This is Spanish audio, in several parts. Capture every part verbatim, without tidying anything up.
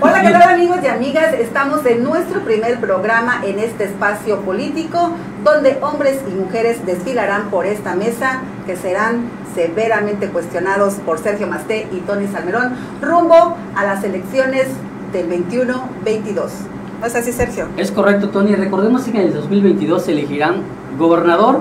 Hola, ¿qué tal amigos y amigas? Estamos en nuestro primer programa en este espacio político donde hombres y mujeres desfilarán por esta mesa que serán severamente cuestionados por Sergio Masté y Tony Salmerón rumbo a las elecciones del veintiuno veintidós. ¿No es así, Sergio? Es correcto, Tony. Recordemos que en el dos mil veintidós se elegirán gobernador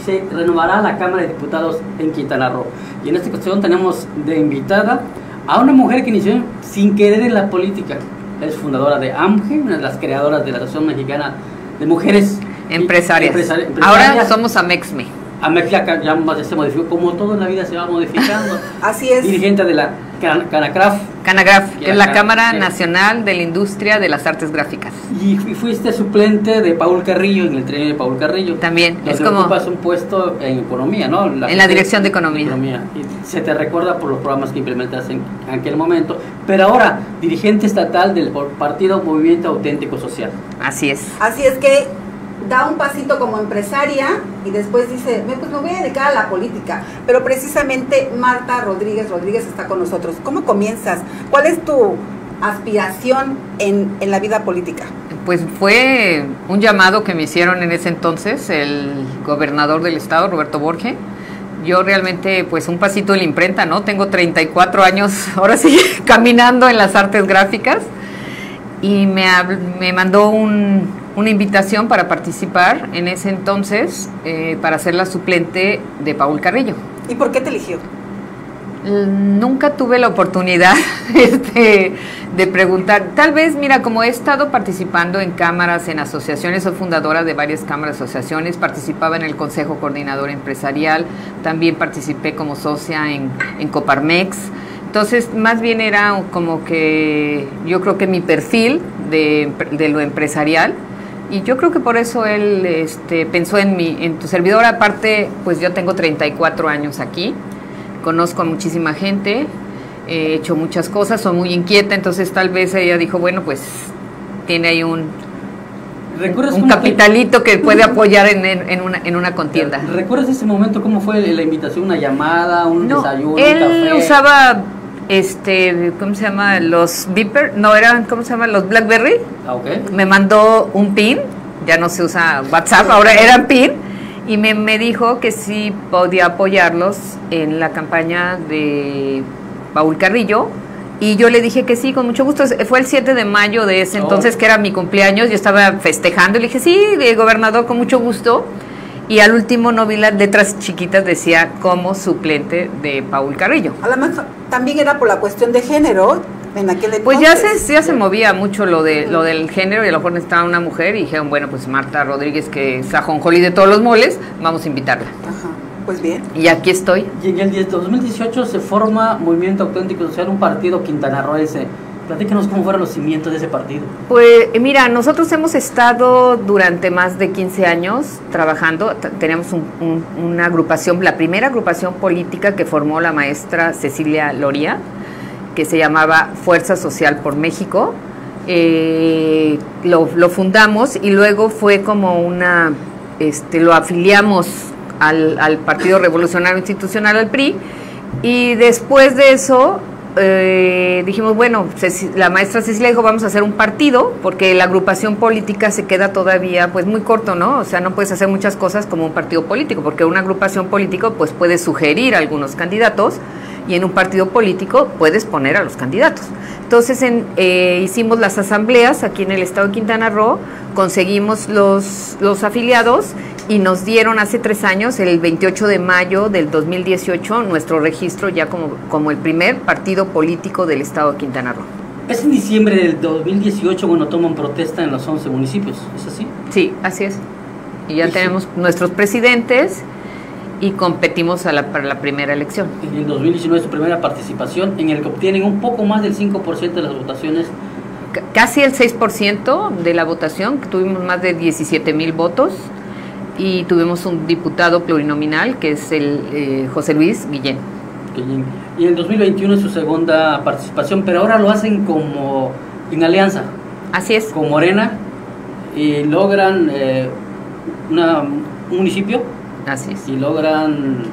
y se renovará la Cámara de Diputados en Quintana Roo. Y en esta cuestión tenemos de invitada a una mujer que inició sin querer en la política. Es fundadora de A M G E, una de las creadoras de la Asociación Mexicana de Mujeres Empresarias. Empresari empresarias. Ahora somos AMEXME. AMEXME ya más se modificó, como todo en la vida se va modificando. Así es. Dirigente de la Can Canagraf. Canagraf, que es la Can Cámara Can Nacional de la Industria de las Artes Gráficas. Y, y fuiste suplente de Paul Carrillo, en el tren de Paul Carrillo. También, es como... ocupas un puesto en economía, ¿no? La en la dirección de economía. economía. Y se te recuerda por los programas que implementas en aquel momento. Pero ahora, dirigente estatal del partido Movimiento Auténtico Social. Así es. Así es que da un pasito como empresaria y después dice, pues me voy a dedicar a la política. Pero precisamente Marta Rodríguez Rodríguez está con nosotros. ¿Cómo comienzas? ¿Cuál es tu aspiración en, en la vida política? Pues fue un llamado que me hicieron en ese entonces el gobernador del estado, Roberto Borge. Yo realmente, pues un pasito de la imprenta, ¿no? Tengo treinta y cuatro años, ahora sí, caminando en las artes gráficas. Y me, me mandó un... una invitación para participar en ese entonces eh, para ser la suplente de Paul Carrillo. ¿Y por qué te eligió? Nunca tuve la oportunidad este, de preguntar. Tal vez, mira, como he estado participando en cámaras, en asociaciones, soy fundadora de varias cámaras, asociaciones, participaba en el Consejo Coordinador Empresarial, también participé como socia en, en Coparmex. Entonces, más bien era como que yo creo que mi perfil de, de lo empresarial. Y yo creo que por eso él este, pensó en mi, en tu servidora. Aparte, pues yo tengo treinta y cuatro años aquí, conozco a muchísima gente, he hecho muchas cosas, soy muy inquieta, entonces tal vez ella dijo, bueno, pues tiene ahí un, un capitalito que puede apoyar en, en, una, en una contienda. ¿Recuerdas ese momento? ¿Cómo fue la invitación? ¿Una llamada? ¿Un no, desayuno? Él un café. usaba... Este, ¿cómo se llama? Los Beeper, no eran, ¿cómo se llama? Los Blackberry. Ah, okay. Me mandó un pin, ya no se usa WhatsApp, ahora eran pin, y me, me dijo que sí podía apoyarlos en la campaña de Paul Carrillo, y yo le dije que sí, con mucho gusto. Fue el siete de mayo de ese entonces, oh. que era mi cumpleaños, yo estaba festejando, y le dije, sí, gobernador, con mucho gusto. Y al último no vi las letras chiquitas, decía como suplente de Paul Carrillo. Además, también era por la cuestión de género en aquel entonces. Pues ya se, ya se movía mucho lo de lo del género, y a lo mejor estaba una mujer y dijeron, bueno, pues Marta Rodríguez, que es ajonjolí de todos los moles, vamos a invitarla. Ajá, pues bien. Y aquí estoy. Y en el dos mil dieciocho se forma Movimiento Auténtico Social, un partido quintanarroense. Platícanos cómo fueron los cimientos de ese partido. Pues mira, nosotros hemos estado durante más de quince años trabajando. Tenemos un, un, una agrupación, la primera agrupación política que formó la maestra Cecilia Loría, que se llamaba Fuerza Social por México. Eh, lo, lo fundamos y luego fue como una, este, lo afiliamos al, al Partido Revolucionario Institucional, al P R I, y después de eso... Eh, dijimos, bueno, la maestra Cecilia dijo, vamos a hacer un partido, porque la agrupación política se queda todavía pues muy corto, ¿no? O sea, no puedes hacer muchas cosas como un partido político, porque una agrupación política pues puede sugerir a algunos candidatos, y en un partido político puedes poner a los candidatos. Entonces en, eh, hicimos las asambleas aquí en el estado de Quintana Roo, conseguimos los, los afiliados, y nos dieron hace tres años, el veintiocho de mayo del dos mil dieciocho, nuestro registro ya como, como el primer partido político del estado de Quintana Roo. Es en diciembre del dos mil dieciocho cuando toman protesta en los once municipios, ¿es así? Sí, así es. Y ya sí. tenemos nuestros presidentes y competimos a la, para la primera elección. En el dos mil diecinueve su primera participación, en el que obtienen un poco más del cinco por ciento de las votaciones. C casi el seis por ciento de la votación, que tuvimos más de diecisiete mil votos. Y tuvimos un diputado plurinominal que es el eh, José Luis Guillén. Y en dos mil veintiuno es su segunda participación, pero ahora lo hacen como en alianza. Así es. Con Morena, y logran eh, una, un municipio. Así es. Y logran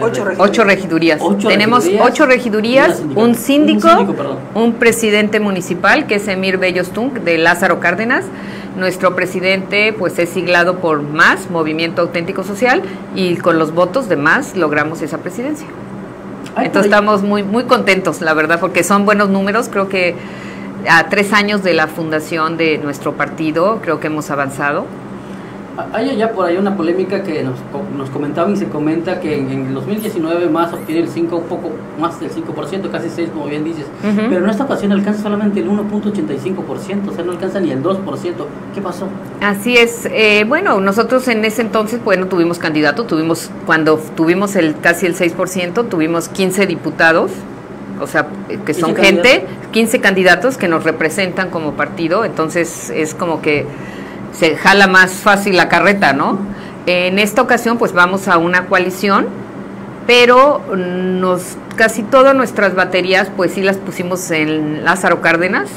Ocho regidurías. Ocho regidurías. Ocho Tenemos regidurías, ocho regidurías, un síndico, un, síndico, un presidente municipal, que es Emir Bellostung, de Lázaro Cárdenas. Nuestro presidente pues es siglado por M A S, Movimiento Auténtico Social, y con los votos de M A S logramos esa presidencia. Ay, Entonces estamos muy, muy contentos, la verdad, porque son buenos números. Creo que a tres años de la fundación de nuestro partido, creo que hemos avanzado. Hay allá por ahí una polémica que nos, nos comentaban y se comenta que en, en dos mil diecinueve más obtiene el cinco, un poco más del cinco por ciento, casi seis, como bien dices, uh-huh. pero en esta ocasión alcanza solamente el uno punto ochenta y cinco por ciento, o sea, no alcanza ni el dos por ciento. ¿Qué pasó? Así es, eh, bueno, nosotros en ese entonces, bueno, tuvimos candidato, tuvimos, cuando tuvimos el casi el seis por ciento, tuvimos quince diputados, o sea, que son gente, candidatos? quince candidatos que nos representan como partido, entonces es como que se jala más fácil la carreta, ¿no? En esta ocasión, pues vamos a una coalición, pero nos casi todas nuestras baterías, pues sí las pusimos en Lázaro Cárdenas.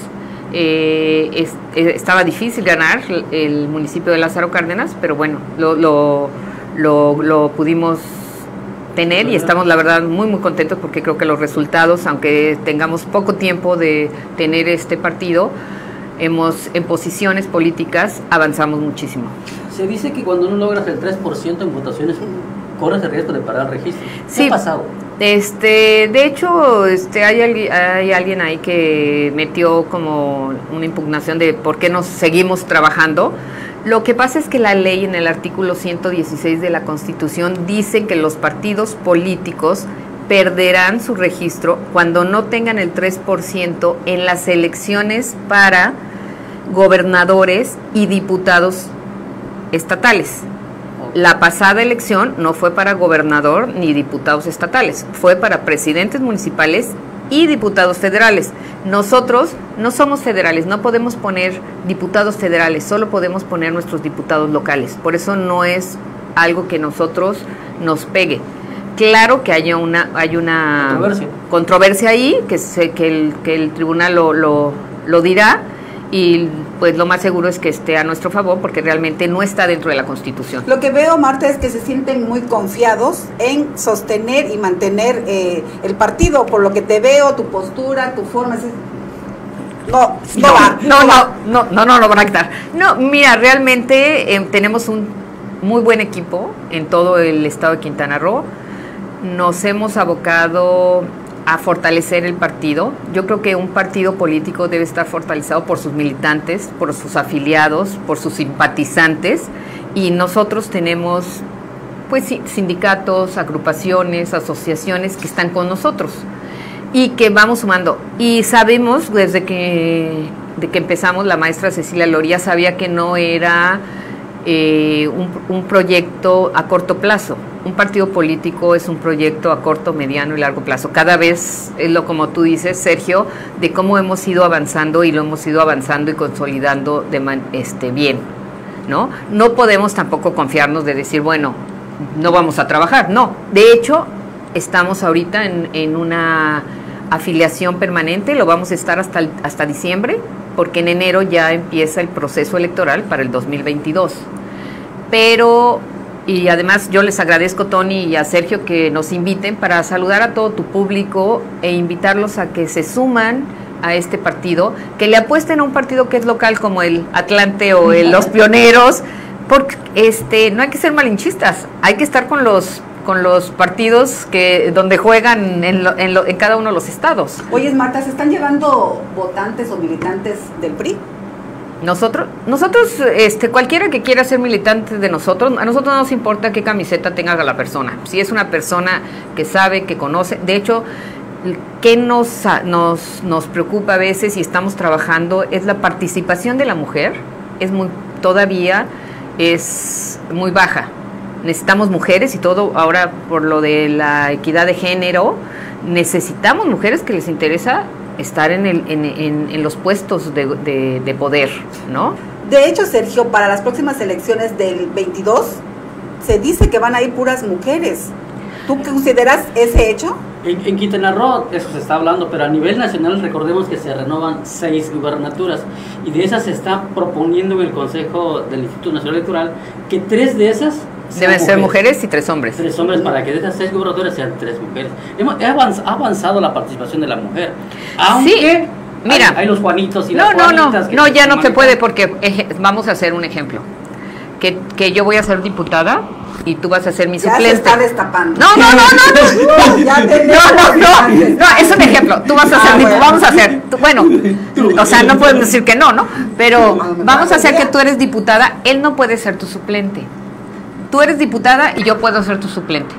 Eh, es, estaba difícil ganar el municipio de Lázaro Cárdenas, pero bueno, lo, lo, lo, lo pudimos tener y estamos, la verdad, muy, muy contentos porque creo que los resultados, aunque tengamos poco tiempo de tener este partido, hemos en posiciones políticas avanzamos muchísimo. Se dice que cuando no logras el tres por ciento en votaciones corres el riesgo de parar el registro. ¿Qué sí, ha pasado? Este, de hecho, este hay, hay alguien ahí que metió como una impugnación de por qué nos seguimos trabajando. Lo que pasa es que la ley en el artículo ciento dieciséis de la Constitución dice que los partidos políticos perderán su registro cuando no tengan el tres por ciento en las elecciones para gobernadores y diputados estatales. La pasada elección no fue para gobernador ni diputados estatales, fue para presidentes municipales y diputados federales. Nosotros no somos federales, no podemos poner diputados federales, solo podemos poner nuestros diputados locales. Por eso no es algo que nosotros nos pegue. Claro que hay una hay una controversia, controversia ahí, que se, que, el, que el tribunal lo, lo, lo dirá, y pues lo más seguro es que esté a nuestro favor, porque realmente no está dentro de la Constitución. Lo que veo, Marta, es que se sienten muy confiados en sostener y mantener eh, el partido, por lo que te veo, tu postura, tu forma... No, no, va, no, no, va. no, no, no, no lo van a quitar. No, mira, realmente eh, tenemos un muy buen equipo en todo el estado de Quintana Roo. Nos hemos abocado a fortalecer el partido. Yo creo que un partido político debe estar fortalecido por sus militantes, por sus afiliados, por sus simpatizantes, y nosotros tenemos pues sindicatos, agrupaciones, asociaciones que están con nosotros y que vamos sumando. Y sabemos desde que, de que empezamos, la maestra Cecilia Loría sabía que no era... Eh, un, un proyecto a corto plazo. Un partido político es un proyecto a corto, mediano y largo plazo. Cada vez, es lo como tú dices, Sergio, de cómo hemos ido avanzando y lo hemos ido avanzando y consolidando de man, este, bien, ¿no? No podemos tampoco confiarnos de decir, bueno, no vamos a trabajar. No, de hecho, estamos ahorita en, en una afiliación permanente, lo vamos a estar hasta, el, hasta diciembre, porque en enero ya empieza el proceso electoral para el dos mil veintidós. Pero, y además yo les agradezco, Tony y a Sergio, que nos inviten para saludar a todo tu público e invitarlos a que se suman a este partido, que le apuesten a un partido que es local como el Atlante o el Los Pioneros, porque este, no hay que ser malinchistas, hay que estar con los... con los partidos que donde juegan en, lo, en, lo, en cada uno de los estados. Oye, Marta, ¿se están llevando votantes o militantes del P R I? Nosotros, nosotros este, cualquiera que quiera ser militante de nosotros, a nosotros no nos importa qué camiseta tenga la persona. Si es una persona que sabe, que conoce, de hecho, ¿qué nos, nos, nos preocupa a veces y estamos trabajando? Es la participación de la mujer, es muy, todavía es muy baja. Necesitamos mujeres y todo, ahora por lo de la equidad de género, necesitamos mujeres que les interesa estar en, el, en, en, en los puestos de, de, de poder, ¿no? De hecho, Sergio, para las próximas elecciones del veintidós, se dice que van a ir puras mujeres. ¿Tú consideras ese hecho? En, en Quintana Roo eso se está hablando, pero a nivel nacional recordemos que se renovan seis gubernaturas y de esas se está proponiendo en el Consejo del Instituto Nacional Electoral que tres de esas Deben ser mujeres y tres hombres. Tres hombres para que de esas seis gobernadoras sean tres mujeres. Ha avanzado la participación de la mujer. Aunque sí, mira, hay, hay los Juanitos y no, las Juanitas. No, no, no, ya no se puede porque eh, vamos a hacer un ejemplo. Que, que yo voy a ser diputada y tú vas a ser mi ya suplente. Se está destapando. No, no, no, no. No, no, no, no, no, es un ejemplo. Tú vas a ser, ah, bueno. vamos a hacer, tú, bueno, o sea, no podemos decir que no, ¿no? Pero vamos a hacer que tú eres diputada, él no puede ser tu suplente. Tú eres diputada y yo puedo ser tu suplente.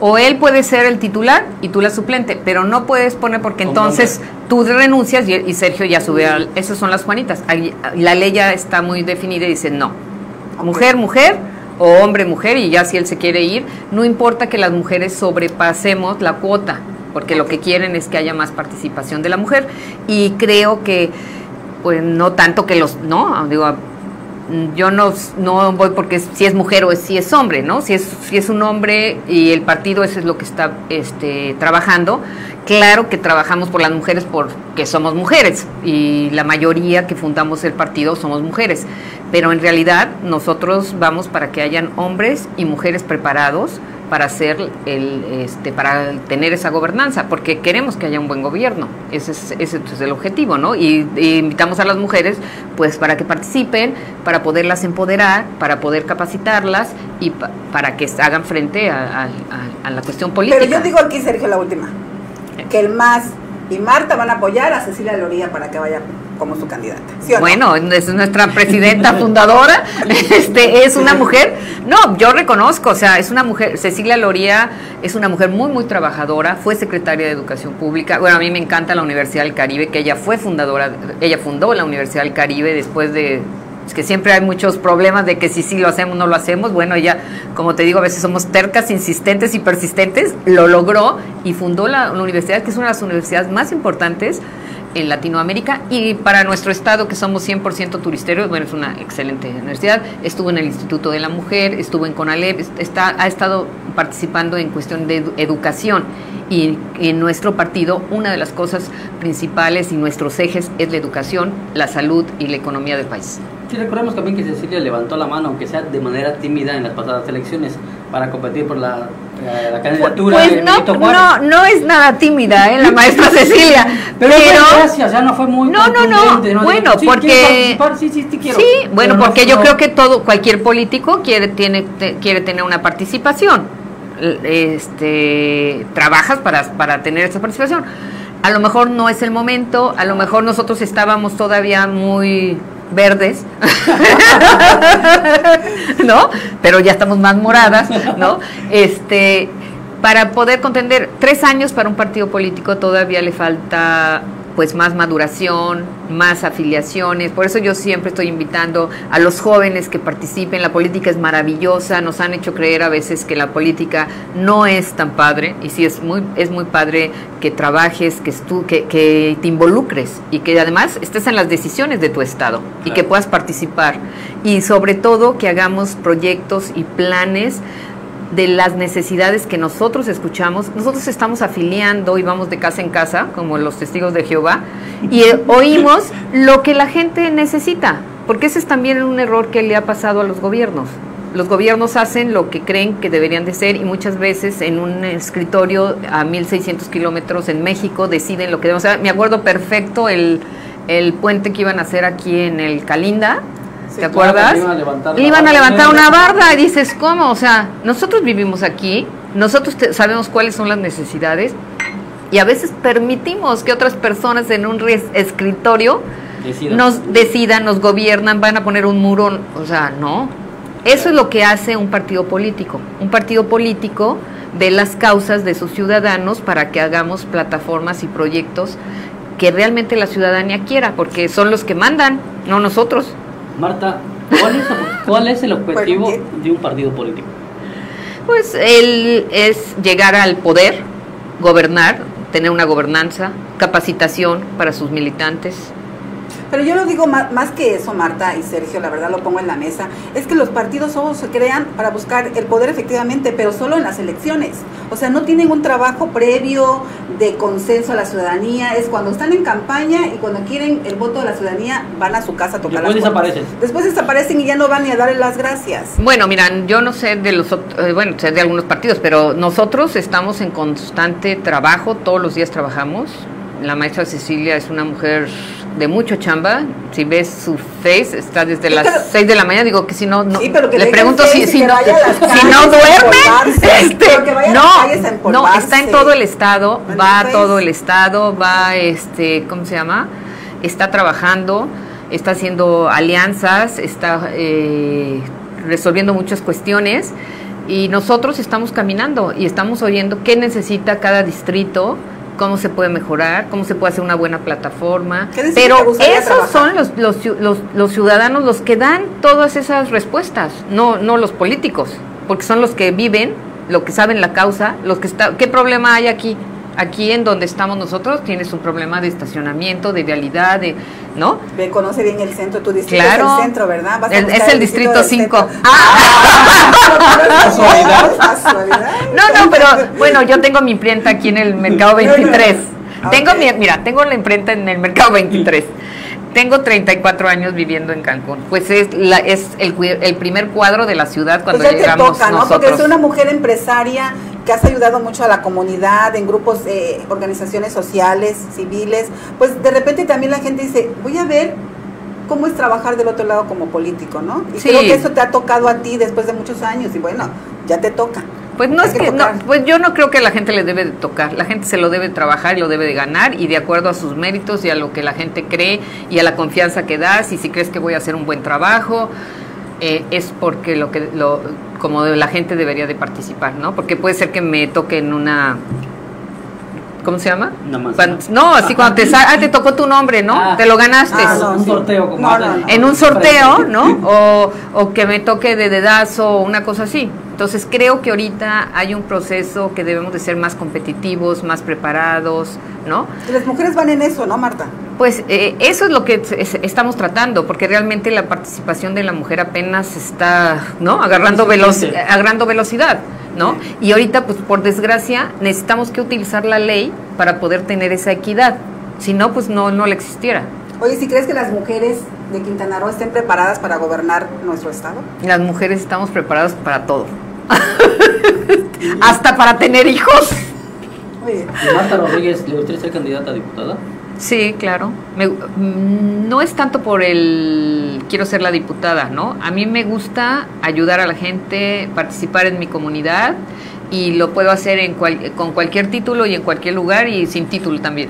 O él puede ser el titular y tú la suplente, pero no puedes poner porque entonces tú renuncias y, y Sergio ya sube al... Esas son las Juanitas. Ahí, la ley ya está muy definida y dice no. Mujer, mujer, o hombre, mujer, y ya si él se quiere ir, no importa que las mujeres sobrepasemos la cuota, porque lo que quieren es que haya más participación de la mujer, y creo que, pues no tanto que los, no, digo, yo no, no voy porque si es mujer o es, si es hombre, ¿no? Si es, si es un hombre y el partido eso es lo que está este, trabajando, claro que trabajamos por las mujeres porque somos mujeres y la mayoría que fundamos el partido somos mujeres, pero en realidad nosotros vamos para que hayan hombres y mujeres preparados para hacer el, este, para tener esa gobernanza, porque queremos que haya un buen gobierno, ese es, ese es el objetivo, ¿no? Y, y invitamos a las mujeres, pues, para que participen, para poderlas empoderar, para poder capacitarlas y pa para que hagan frente a, a, a la cuestión política. Pero yo digo aquí, Sergio, la última, que el M A S y Marta van a apoyar a Cecilia Loría para que vaya como su candidata. ¿Sí o no? Bueno, es nuestra presidenta fundadora, este es una mujer, no, yo reconozco, o sea, es una mujer, Cecilia Loría es una mujer muy, muy trabajadora, fue secretaria de Educación Pública, bueno, a mí me encanta la Universidad del Caribe, que ella fue fundadora, ella fundó la Universidad del Caribe después de... Es que siempre hay muchos problemas de que si sí lo hacemos, no lo hacemos. Bueno, ella, como te digo, a veces somos tercas, insistentes y persistentes. Lo logró y fundó la, la universidad, que es una de las universidades más importantes en Latinoamérica. Y para nuestro estado, que somos cien por ciento turisteros, bueno, es una excelente universidad. Estuvo en el Instituto de la Mujer, estuvo en CONALEP, está, ha estado participando en cuestión de edu educación. Y en nuestro partido, una de las cosas principales y nuestros ejes es la educación, la salud y la economía del país. Sí, recordemos también que Cecilia levantó la mano, aunque sea de manera tímida en las pasadas elecciones, para competir por la, eh, la candidatura. Pues, pues no, no, no es nada tímida, ¿eh? La maestra Cecilia. Pero, pero gracias, ya no fue muy... No, no, no, no, bueno, dijo, sí, porque... Sí, sí, sí, quiero. Sí, bueno, porque no, yo no. creo que todo, cualquier político quiere, tiene, te, quiere tener una participación. Este, trabajas para, para tener esa participación. A lo mejor no es el momento, a lo mejor nosotros estábamos todavía muy... verdes, ¿no? Pero ya estamos más moradas, ¿no? Este, para poder contender, tres años para un partido político todavía le falta, pues, más maduración, más afiliaciones. Por eso yo siempre estoy invitando a los jóvenes que participen. La política es maravillosa, nos han hecho creer a veces que la política no es tan padre, y sí es muy, es muy padre que trabajes, que, estu que, que te involucres y que además estés en las decisiones de tu estado, claro, y que puedas participar, y sobre todo que hagamos proyectos y planes de las necesidades que nosotros escuchamos. Nosotros estamos afiliando y vamos de casa en casa, como los testigos de Jehová, y oímos lo que la gente necesita, porque ese es también un error que le ha pasado a los gobiernos. Los gobiernos hacen lo que creen que deberían de ser, y muchas veces en un escritorio a mil seiscientos kilómetros en México deciden lo que debemos hacer. Me acuerdo perfecto el, el puente que iban a hacer aquí en el Calinda. ¿Te acuerdas? Le iban a levantar, iban a levantar una barda y dices, ¿cómo? O sea, nosotros vivimos aquí, nosotros sabemos cuáles son las necesidades y a veces permitimos que otras personas en un escritorio decidan. nos decidan, nos gobiernan, van a poner un muro, o sea, no. Eso es lo que hace un partido político. Un partido político ve las causas de sus ciudadanos para que hagamos plataformas y proyectos que realmente la ciudadanía quiera, porque son los que mandan, no nosotros. Marta, ¿cuál es, ¿cuál es el objetivo de un partido político? Pues él es llegar al poder, gobernar, tener una gobernanza, capacitación para sus militantes. Pero yo lo digo más, más que eso, Marta y Sergio, la verdad lo pongo en la mesa, es que los partidos solo se crean para buscar el poder efectivamente, pero solo en las elecciones. O sea, no tienen un trabajo previo de consenso a la ciudadanía, es cuando están en campaña y cuando quieren el voto de la ciudadanía van a su casa a tocar las puertas. Después desaparecen. Después desaparecen y ya no van ni a darle las gracias. Bueno, miran, yo no sé de los, eh, bueno, sé de algunos partidos, pero nosotros estamos en constante trabajo, todos los días trabajamos. La maestra Cecilia es una mujer de mucho chamba, si ves su face, está desde sí, las pero, seis de la mañana, digo que si no, no sí, pero que le pregunto si, si, que no, si no duerme, este, que vaya no, no, está en todo el estado, bueno, va a todo el estado, va, este, ¿cómo se llama? Está trabajando, está haciendo alianzas, está eh, resolviendo muchas cuestiones y nosotros estamos caminando y estamos oyendo qué necesita cada distrito, cómo se puede mejorar, cómo se puede hacer una buena plataforma, pero esos son los, los, los, los ciudadanos los que dan todas esas respuestas, no, no los políticos, porque son los que viven, los que saben la causa, los que está, ¿qué problema hay aquí? Aquí en donde estamos nosotros tienes un problema de estacionamiento, de vialidad, de, ¿no? Me conoce bien el centro, tu distrito claro, es el centro, ¿verdad? Vas a el, es el, el distrito cinco. No, no, pero bueno, yo tengo mi imprenta aquí en el Mercado veintitrés. Tengo okay. mi, mira, tengo la imprenta en el Mercado veintitrés. Tengo treinta y cuatro años viviendo en Cancún. Pues es la, es el, el primer cuadro de la ciudad cuando pues ya llegamos te toca, ¿no? Nosotros. Porque es una mujer empresaria que has ayudado mucho a la comunidad, en grupos, eh, organizaciones sociales, civiles. Pues de repente también la gente dice, voy a ver cómo es trabajar del otro lado como político, ¿no? Y sí. Creo que eso te ha tocado a ti después de muchos años y bueno, ya te toca. Pues no es que, que no, pues yo no creo que la gente le debe de tocar, la gente se lo debe trabajar y lo debe de ganar y de acuerdo a sus méritos y a lo que la gente cree y a la confianza que das y si crees que voy a hacer un buen trabajo, eh, es porque lo que lo como la gente debería de participar, ¿no? Porque puede ser que me toque en una... ¿Cómo se llama? Cuando, no, así cuando te ah, te tocó tu nombre, ¿no? Ah, te lo ganaste. Ah, no, un sorteo. Como no, no, no, en un sorteo, ¿no? O, o que me toque de dedazo o una cosa así. Entonces creo que ahorita hay un proceso que debemos de ser más competitivos, más preparados, ¿no? Las mujeres van en eso, ¿no, Marta? Pues eh, eso es lo que es, estamos tratando, porque realmente la participación de la mujer apenas está, ¿no? Agarrando, velo agarrando velocidad. ¿No? Y ahorita, pues por desgracia, necesitamos que utilizar la ley para poder tener esa equidad. Si no, pues no, no la existiera. Oye, ¿sí crees que las mujeres de Quintana Roo estén preparadas para gobernar nuestro estado? Las mujeres estamos preparadas para todo. Hasta para tener hijos. Oye. ¿Marta Rodríguez le gustaría ser candidata a diputada? Sí, claro. Me, no es tanto por el quiero ser la diputada, ¿no? A mí me gusta ayudar a la gente, participar en mi comunidad y lo puedo hacer en cual, con cualquier título y en cualquier lugar y sin título también.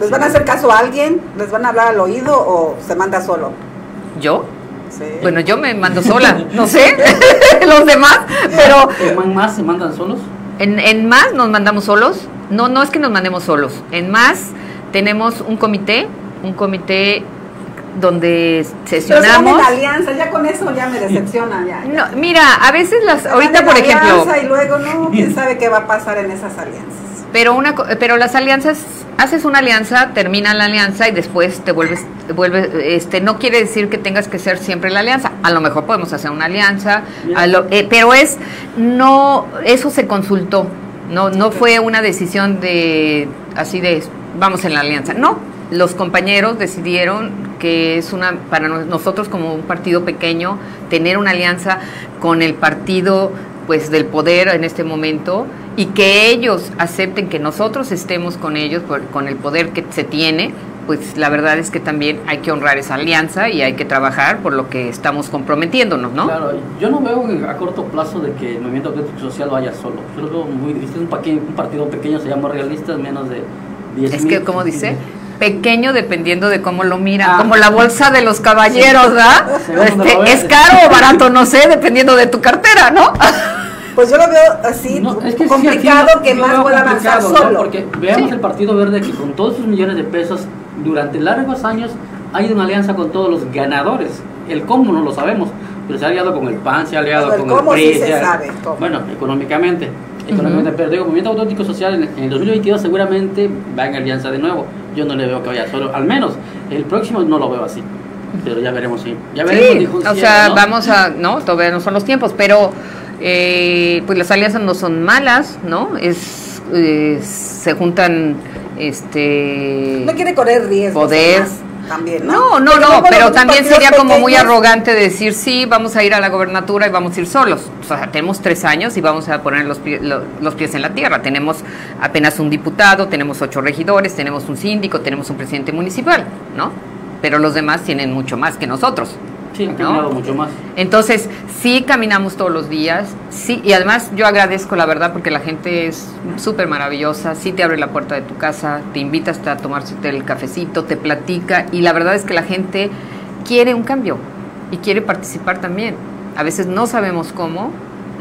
¿Les van a hacer caso a alguien? ¿Les van a hablar al oído o se manda solo? ¿Yo? Sí. Bueno, yo me mando sola, no sé, los demás, pero... ¿En más se mandan solos? En, en más nos mandamos solos. No, no es que nos mandemos solos. En más... Tenemos un comité, un comité donde sesionamos. Pero alianza, ya con eso ya me decepciona. Ya, ya. No, mira, a veces las, ahorita por ejemplo. Y luego no, quién sabe qué va a pasar en esas alianzas. Pero una, pero las alianzas, haces una alianza, termina la alianza y después te vuelves, te vuelves, este, no quiere decir que tengas que ser siempre la alianza. A lo mejor podemos hacer una alianza, a lo, eh, pero es, no, eso se consultó, no, no fue una decisión de, así de. Vamos en la alianza. No, los compañeros decidieron que es una para nosotros como un partido pequeño tener una alianza con el partido pues del poder en este momento y que ellos acepten que nosotros estemos con ellos por, con el poder que se tiene, pues la verdad es que también hay que honrar esa alianza y hay que trabajar por lo que estamos comprometiéndonos, ¿no? Claro, yo no veo a corto plazo de que el Movimiento Auténtico Social vaya solo. Yo lo veo muy difícil, un, un partido pequeño se llama Realistas, menos de es que, como dice, pequeño dependiendo de cómo lo mira, ah, como la bolsa de los caballeros, ¿verdad? Este, es caro o barato, no sé, dependiendo de tu cartera, ¿no? Pues yo lo veo así, no, es que complicado sí, no, que más pueda avanzar solo. ¿No? Porque veamos sí. El Partido Verde que con todos sus millones de pesos, durante largos años, ha ido una alianza con todos los ganadores. El cómo no lo sabemos, pero se ha aliado con el P A N, se ha aliado pues el con cómo el P R I. Sí se sabe, cómo. Bueno, económicamente. Económicamente, uh-huh. Pero digo, el Movimiento Auténtico Social en el dos mil veintidós seguramente va en alianza de nuevo. yo no le veo que vaya solo, al menos el próximo no lo veo así, pero ya veremos, sí, ya veremos, sí, dijo, o sí, sea, ¿no? Vamos a, no, todavía no son los tiempos, pero eh, pues las alianzas no son malas, ¿no? Es, eh, se juntan, este... No quiere correr riesgos. Poder. También, ¿no? No, no, no, no, pero también sería pequeños. Como muy arrogante decir, sí, vamos a ir a la gobernatura y vamos a ir solos. O sea, tenemos tres años y vamos a poner los, pie, lo, los pies en la tierra. Tenemos apenas un diputado, tenemos ocho regidores, tenemos un síndico, tenemos un presidente municipal, ¿no? Pero los demás tienen mucho más que nosotros. Sí, han caminado, ¿no? Mucho más. Entonces, sí caminamos todos los días, sí, y además yo agradezco, la verdad, porque la gente es súper maravillosa, sí te abre la puerta de tu casa, te invita hasta a tomarse el cafecito, te platica, y la verdad es que la gente quiere un cambio y quiere participar también. A veces no sabemos cómo,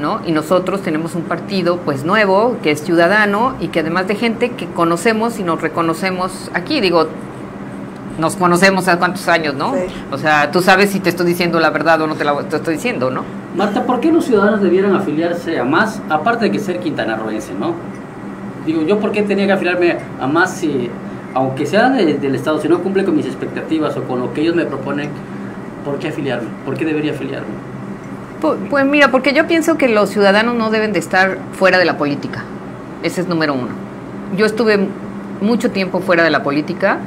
¿no? Y nosotros tenemos un partido pues nuevo, que es ciudadano, y que además de gente que conocemos y nos reconocemos aquí, digo, nos conocemos hace cuántos años, ¿no? Sí. O sea, tú sabes si te estoy diciendo la verdad o no te la te estoy diciendo, ¿no? Marta, ¿por qué los ciudadanos debieran afiliarse a más, aparte de que ser quintanarroense, ¿no? Digo, ¿yo por qué tenía que afiliarme a más si, aunque sea de, del Estado, si no cumple con mis expectativas o con lo que ellos me proponen, ¿por qué afiliarme? ¿Por qué debería afiliarme? Pues, pues mira, porque yo pienso que los ciudadanos no deben de estar fuera de la política. Ese es número uno. Yo estuve mucho tiempo fuera de la política.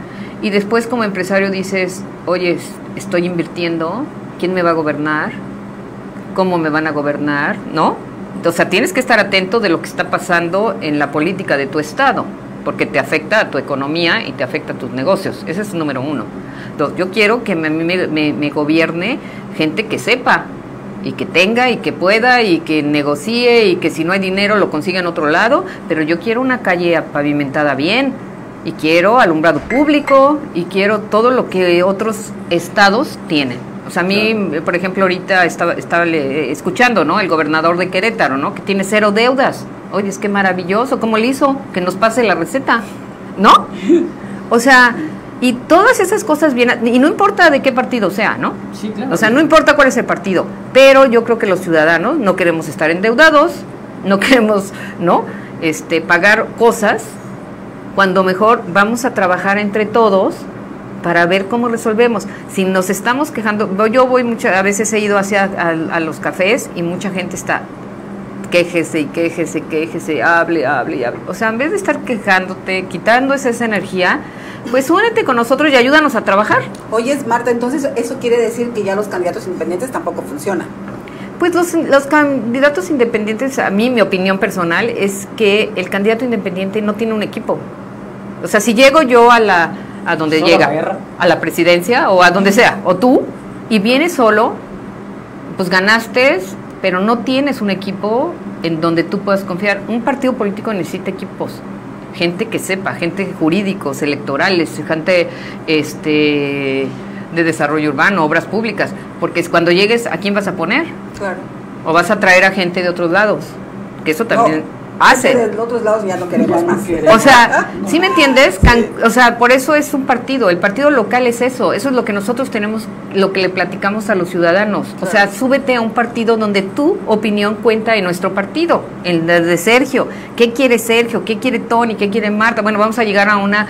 Y después como empresario dices, oye, estoy invirtiendo, ¿quién me va a gobernar? ¿Cómo me van a gobernar? ¿No? O sea, tienes que estar atento de lo que está pasando en la política de tu estado, porque te afecta a tu economía y te afecta a tus negocios. Ese es el número uno. Entonces, yo quiero que me, me, me, me gobierne gente que sepa, y que tenga, y que pueda, y que negocie, y que si no hay dinero lo consiga en otro lado, pero yo quiero una calle pavimentada bien, y quiero alumbrado público, y quiero todo lo que otros estados tienen. O sea, a mí, por ejemplo, ahorita estaba, estaba le, escuchando, ¿no? El gobernador de Querétaro, ¿no? Que tiene cero deudas. Oye, es que maravilloso, ¿cómo le hizo? Que nos pase la receta, ¿no? O sea, y todas esas cosas bien... Y no importa de qué partido sea, ¿no? Sí, claro. O sea, no importa cuál es el partido, pero yo creo que los ciudadanos no queremos estar endeudados, no queremos, ¿no? Este, pagar cosas... Cuando mejor vamos a trabajar entre todos para ver cómo resolvemos. Si nos estamos quejando, yo voy muchas, a veces he ido hacia a, a los cafés y mucha gente está quéjese y quéjese, quéjese, hable, hable y hable. O sea, en vez de estar quejándote, quitando esa, esa energía, pues únete con nosotros y ayúdanos a trabajar. Oye, Marta, entonces eso quiere decir que ya los candidatos independientes tampoco funcionan. Pues los, los candidatos independientes, a mí mi opinión personal es que el candidato independiente no tiene un equipo. O sea, si llego yo a la a donde solo llega, la a la presidencia o a donde sea, o tú, y vienes solo, pues ganaste, pero no tienes un equipo en donde tú puedas confiar. Un partido político necesita equipos, gente que sepa, gente jurídicos, electorales, gente este de desarrollo urbano, obras públicas, porque es cuando llegues, ¿a quién vas a poner? Claro. O vas a traer a gente de otros lados, que eso también... No. Hace. De otros lados ya no queremos más. O sea, ¿sí me entiendes? Can, o sea, por eso es un partido. El partido local es eso. Eso es lo que nosotros tenemos, lo que le platicamos a los ciudadanos. O sea, súbete a un partido donde tu opinión cuenta en nuestro partido, el de Sergio. ¿Qué quiere Sergio? ¿Qué quiere Tony? ¿Qué quiere Marta? Bueno, vamos a llegar a una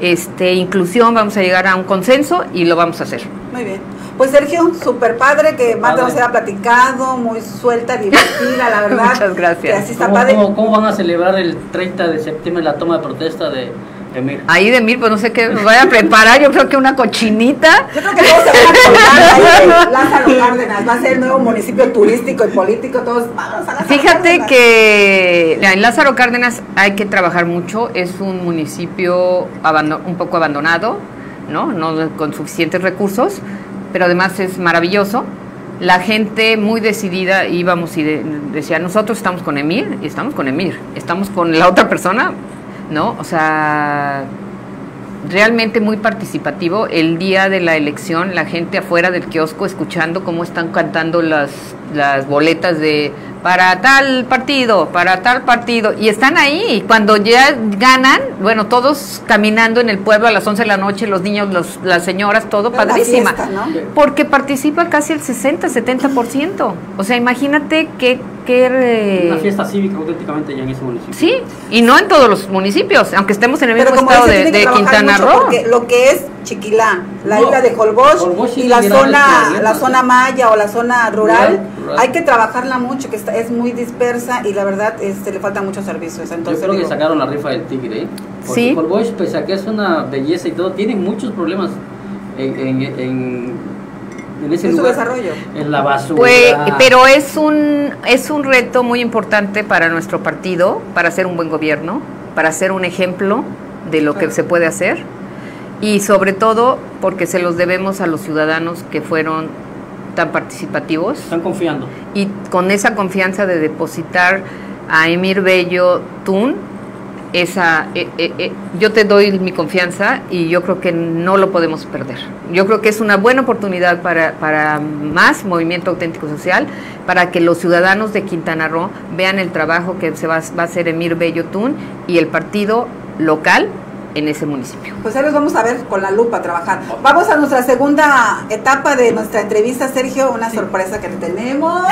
este, inclusión, vamos a llegar a un consenso y lo vamos a hacer. Muy bien. Pues Sergio, súper padre que Marta nos haya platicado, muy suelta, divertida, la verdad. Muchas gracias. Así está padre. ¿Cómo, cómo van a celebrar el treinta de septiembre la toma de protesta de Emir? Ahí de Emir, pues no sé qué nos vaya a preparar, yo creo que una cochinita. Yo creo que todos se van a colocar, Lázaro Cárdenas va a ser el nuevo municipio turístico y político, todos vamos a Lázaro. Fíjate Cárdenas. Que en Lázaro Cárdenas hay que trabajar mucho, es un municipio un poco abandonado, ¿no? No con suficientes recursos, pero además es maravilloso, la gente muy decidida, íbamos y de, decía, nosotros estamos con Emir, y estamos con Emir, estamos con la otra persona, ¿no? O sea, realmente muy participativo, el día de la elección, la gente afuera del kiosco escuchando cómo están cantando las, las boletas de para tal partido, para tal partido, y están ahí, y cuando ya ganan, bueno, todos caminando en el pueblo a las once de la noche, los niños, los, las señoras, todo. Pero padrísima, la fiesta, ¿no? Porque participa casi el sesenta, setenta por ciento, o sea, imagínate qué, cualquier... Eh... Una fiesta cívica auténticamente ya en ese municipio. Sí, y no en todos los municipios, aunque estemos en el mismo estado de, de Quintana Roo. Porque lo que es Chiquilá, la no, isla de Holbox y la zona la, la zona maya o la zona rural, rural, rural, hay que trabajarla mucho, que está, es muy dispersa y la verdad este, le faltan muchos servicios. Entonces, yo creo digo, que sacaron la rifa del tigre, ¿eh? Porque sí. Holbox, pese a que es una belleza y todo, tiene muchos problemas en... en, en En, ese en lugar, su desarrollo. En la basura. Pues, pero es un, es un reto muy importante para nuestro partido, para hacer un buen gobierno, para hacer un ejemplo de lo claro. que se puede hacer y sobre todo porque se los debemos a los ciudadanos que fueron tan participativos. Están confiando. Y con esa confianza de depositar a Emir Bellostung, esa, eh, eh, eh, yo te doy mi confianza y yo creo que no lo podemos perder. Yo creo que es una buena oportunidad para, para más Movimiento Auténtico Social, para que los ciudadanos de Quintana Roo vean el trabajo que se va, va a hacer Emir Bellostung y el partido local en ese municipio. Pues ahí los vamos a ver con la lupa trabajar. Vamos a nuestra segunda etapa de nuestra entrevista, Sergio, una sí. sorpresa que tenemos.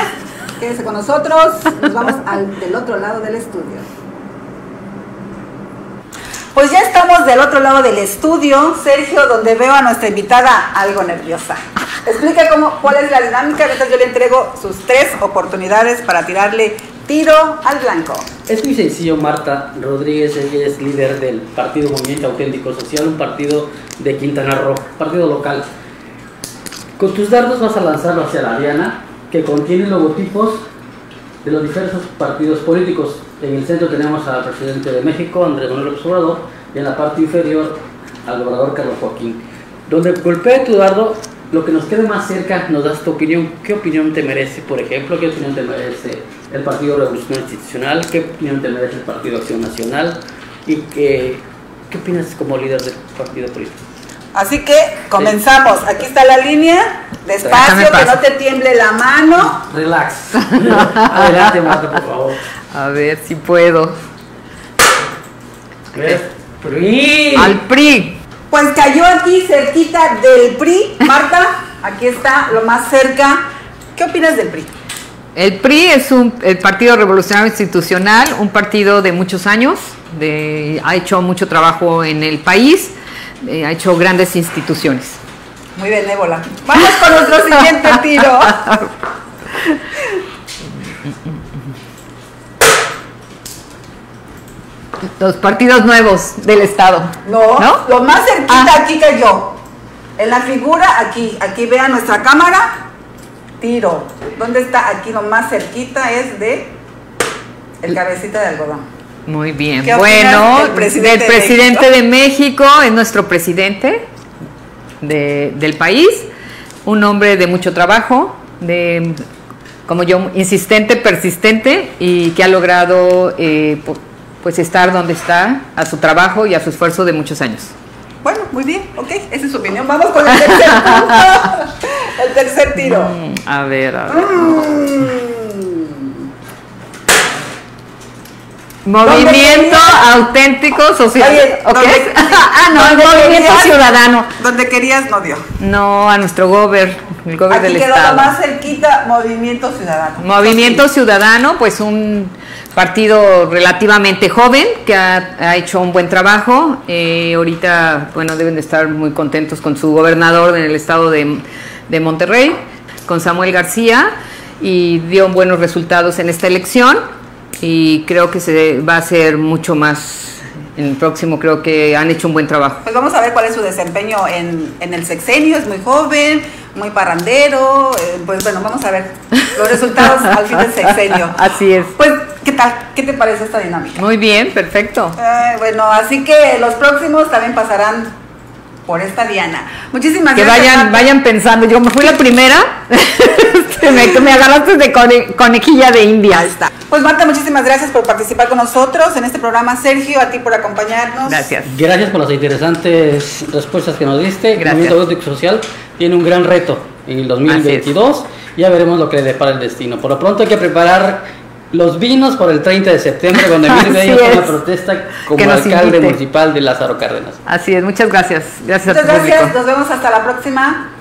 Quédense con nosotros, nos vamos al, del otro lado del estudio. Pues ya estamos del otro lado del estudio, Sergio, donde veo a nuestra invitada algo nerviosa. Explica cómo, cuál es la dinámica, mientras yo le entrego sus tres oportunidades para tirarle tiro al blanco. Es muy sencillo, Marta Rodríguez, ella es líder del partido Movimiento Auténtico Social, un partido de Quintana Roo, partido local. Con tus dardos vas a lanzarlo hacia la diana, que contiene logotipos de los diversos partidos políticos. En el centro tenemos al presidente de México, Andrés Manuel López Obrador, y en la parte inferior al gobernador Carlos Joaquín. Donde golpea tu dardo, lo que nos quede más cerca nos das tu opinión. ¿Qué opinión te merece, por ejemplo? ¿Qué opinión te merece el Partido Revolucionario Institucional? ¿Qué opinión te merece el Partido Acción Nacional? ¿Y qué, qué opinas como líder del partido político? Así que comenzamos. Aquí está la línea. Despacio, que no te tiemble la mano. Relax. Adelante, Marta, por favor. A ver si puedo. ¿Qué? P R I. Al P R I. Pues cayó aquí cerquita del P R I. Marta, aquí está lo más cerca. ¿Qué opinas del P R I? El P R I es un el Partido Revolucionario Institucional, un partido de muchos años, de, ha hecho mucho trabajo en el país, eh, ha hecho grandes instituciones. Muy benévola. Vamos con nuestro siguiente tiro. Los partidos nuevos del Estado. No, ¿no? Lo más cerquita ah. aquí cayó. En la figura, aquí, aquí vean nuestra cámara. Tiro. ¿Dónde está? Aquí lo más cerquita es de el cabecita de algodón. Muy bien. Bueno, el presidente, del presidente de México, de México es nuestro presidente. De, del país, un hombre de mucho trabajo, de como yo, insistente, persistente y que ha logrado eh, pues estar donde está a su trabajo y a su esfuerzo de muchos años. Bueno, muy bien, ok, esa es su opinión. Vamos con el tercer punto. El tercer tiro. Mm, a ver, a ver. Mm. Movimiento Auténtico Social. Oye, okay. Ah, no, el Movimiento Ciudadano. Donde querías no dio. No, a nuestro gober, el gober del Estado. Aquí quedó más cerquita Movimiento Ciudadano. Movimiento Ciudadano, pues un partido relativamente joven que ha, ha hecho un buen trabajo. Eh, ahorita, bueno, deben de estar muy contentos con su gobernador en el estado de, de Monterrey, con Samuel García, y dio buenos resultados en esta elección y creo que se va a hacer mucho más. En el próximo creo que han hecho un buen trabajo. Pues vamos a ver cuál es su desempeño en, en el sexenio. Es muy joven, muy parrandero. Eh, pues bueno, vamos a ver los resultados al fin del sexenio. Así es. Pues, ¿qué tal? ¿Qué te parece esta dinámica? Muy bien, perfecto. Eh, bueno, así que los próximos también pasarán por esta diana. Muchísimas que gracias. Que vayan, vayan pensando. Yo como fui la primera, me, me agarraste de cone, conejilla de India. Ahí está. Pues Marta, muchísimas gracias por participar con nosotros en este programa. Sergio, a ti por acompañarnos. Gracias. Gracias por las interesantes respuestas que nos diste. Gracias. El Movimiento Auténtico Social tiene un gran reto en el dos mil veintidós. Ya veremos lo que le depara el destino. Por lo pronto hay que preparar los vinos por el treinta de septiembre, cuando viene una protesta como alcalde municipal de Lázaro Cárdenas. Así es, muchas gracias. Gracias a todos. Muchas gracias, nos vemos hasta la próxima.